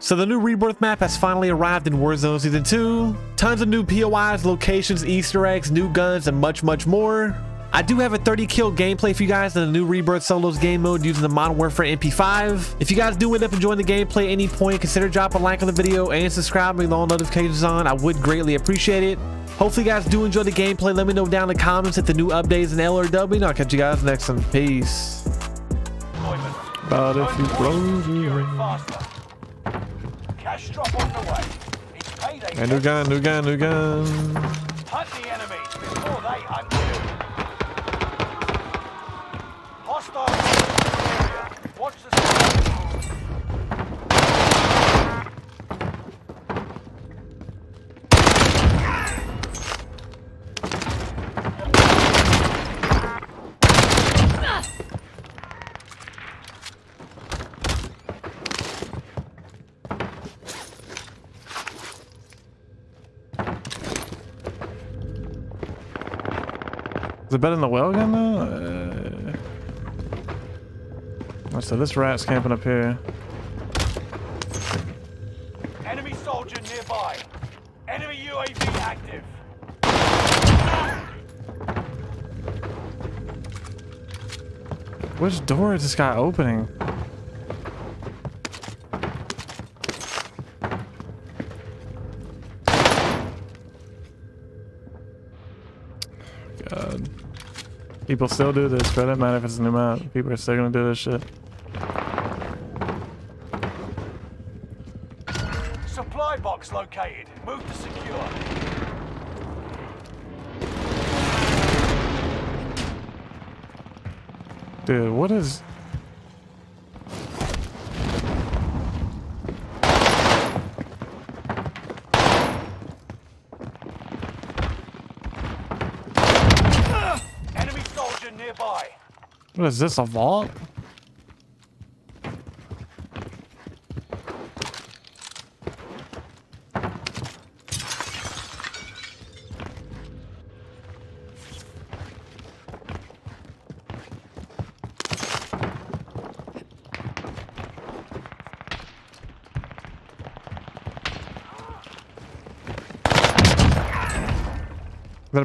So the new Rebirth map has finally arrived in Warzone Season 2. Tons of new POIs, locations, Easter eggs, new guns, and much more. I do have a 30 kill gameplay for you guys in the new Rebirth Solos game mode using the Modern Warfare MP5. If you guys do end up enjoying the gameplay at any point, consider dropping a like on the video and subscribing with all notifications on. I would greatly appreciate it. Hopefully you guys do enjoy the gameplay. Let me know down in the comments if the new updates in LRW, and I'll catch you guys next time. Peace. But if you blow, cash drop on the way. It's payday. And new gun. Hunt the enemy before they unveil. Hostile. Watch the is it better than the well gun though? So this rat's camping up here. Enemy soldier nearby. Enemy UAV active. Which door is this guy opening? God. People still do this, but it doesn't matter if it's a new map. People are still gonna do this shit. Supply box located. Move to secure. Dude, what is... Enemy soldier nearby. What is this, a vault?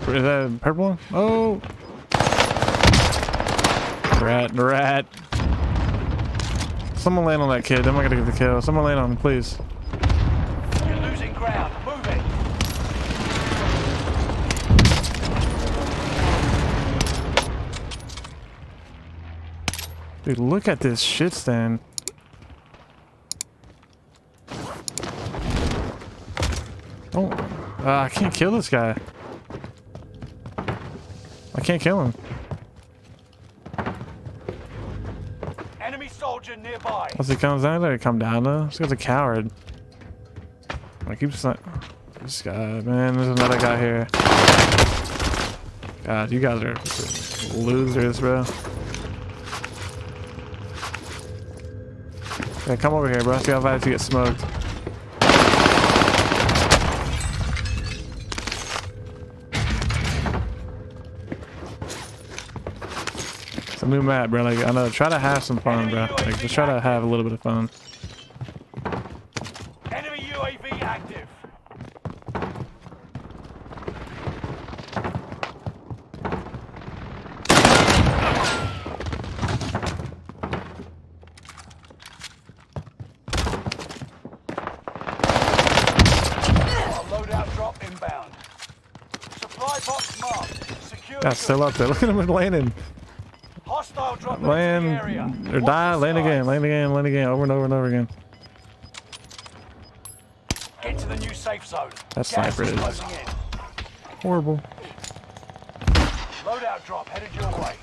Is that a purple one? Oh! Rat. Someone land on that kid. Then we're gonna get the kill. Someone land on him, please. You're losing ground. Move it. Dude, look at this shit stand. Oh, I can't kill this guy. I can't kill him. Enemy soldier nearby. Once he comes down, let it come down though. This guy's a coward. I keep this guy, man. There's another guy here. God, you guys are losers, bro. Yeah, come over here, bro. See how bad you get smoked. A new map, bro. Like, I know, try to have some fun, bro. Like, just try to have a little bit of fun. Enemy UAV active. Loadout drop inbound. Supply box marked. Secure. That's still up there. Look at him landing. Land or die, land again, over and over again. Get to the new safe zone. That sniper is horrible. Loadout drop headed your way.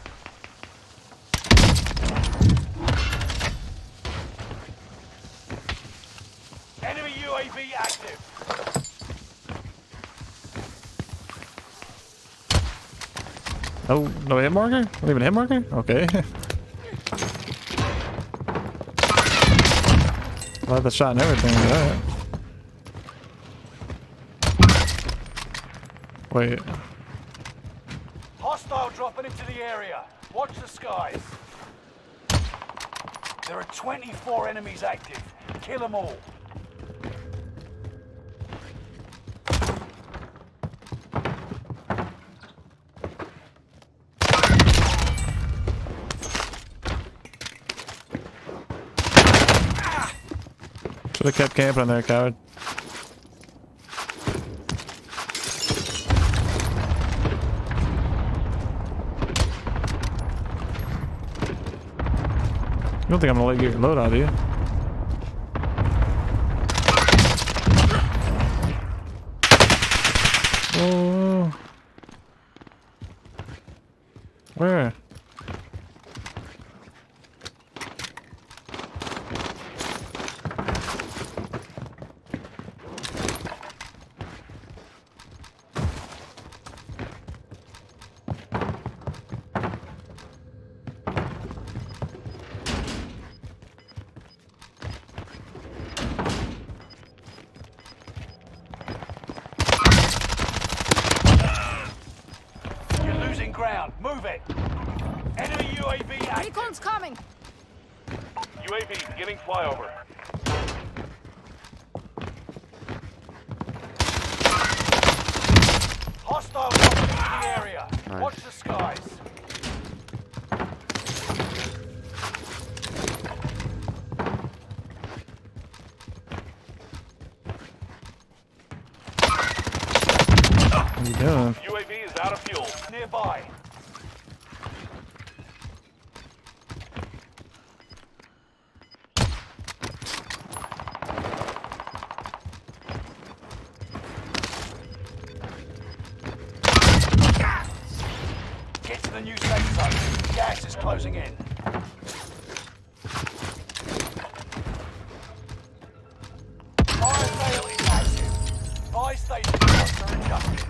Enemy UAV active. Oh, no hit marker? Not even hit marker? Okay. I love the shot and everything. Right. Wait. Hostile dropping into the area. Watch the skies. There are 24 enemies active. Kill them all. Should have kept camping on there, coward. You don't think I'm gonna let you get your load out, do you? Oh. Where? Ground. Move it. Enemy UAV active. Recall's coming. UAV beginning flyover. Hostile in the area. Nice. Watch the skies. What are you doing? UAV is out of fuel. Nearby. Get to the new safe zone. Gas is closing in. Fire sale is active. Buy station are adjusted.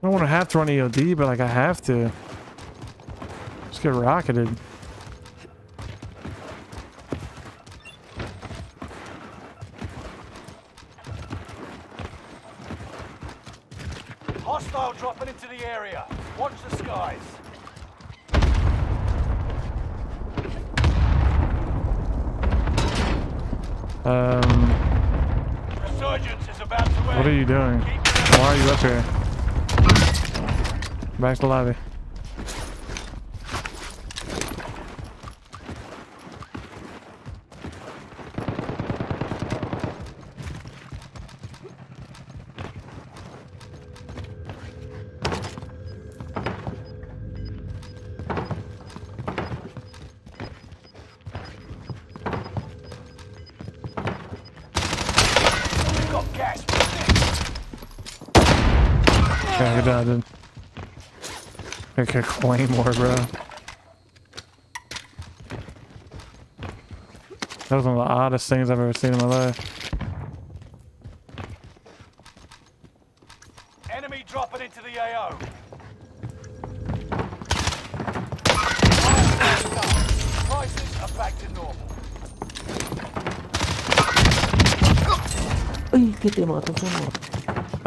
I don't want to have to run EOD, but like I have to. Just get rocketed. Hostile dropping into the area. Watch the skies. Resurgence is about to end. What are you doing? Why are you up here? Back to lobby. We've got gas. Yeah, good job, dude. I could claim more, bro. That was one of the oddest things I've ever seen in my life. Enemy dropping into the AO. Prices are back to normal. I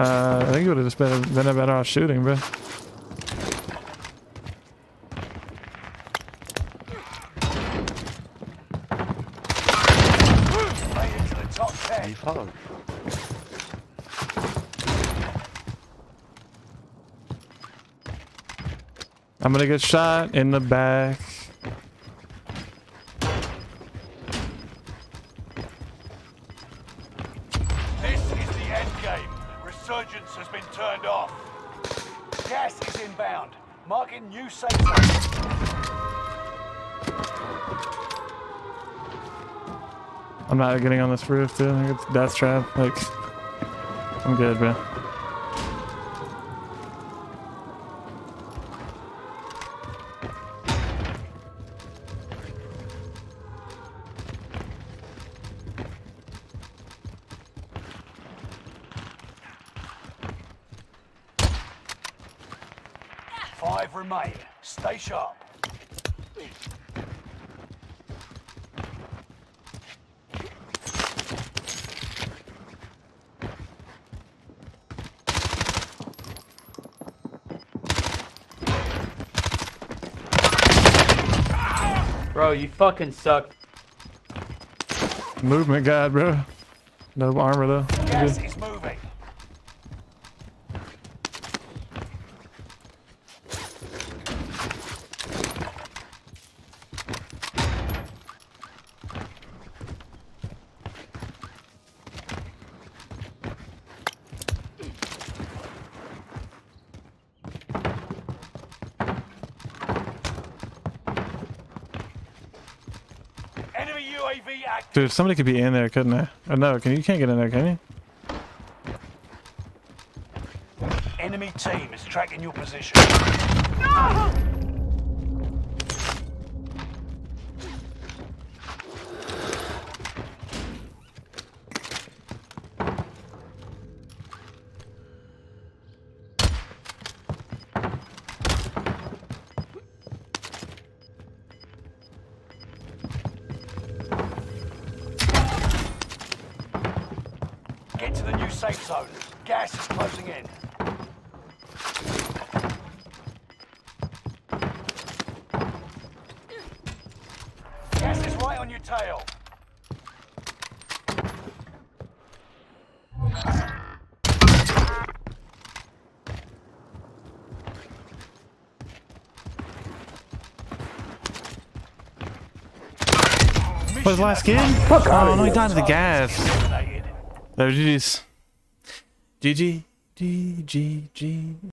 think it would have just been a better off shooting, bro. Hug. I'm gonna get shot in the back. This is the end game. Resurgence has been turned off. Gas is inbound. Marking new safe zone. I'm not getting on this roof, dude. I think it's a death trap. Like, I'm good, bro. Five remain. Stay sharp. Bro, you fucking suck. Movement guide, bro. No armor though. Yes, it's moving. Dude, somebody could be in there, couldn't they? Oh, no, you can't get in there, can you? Enemy team is tracking your position. No! Get to the new safe zone. Gas is closing in. Gas is right on your tail. What was the last game? Fuck, oh no, he died of the gas. Oh, GG's. GG. GG. GG.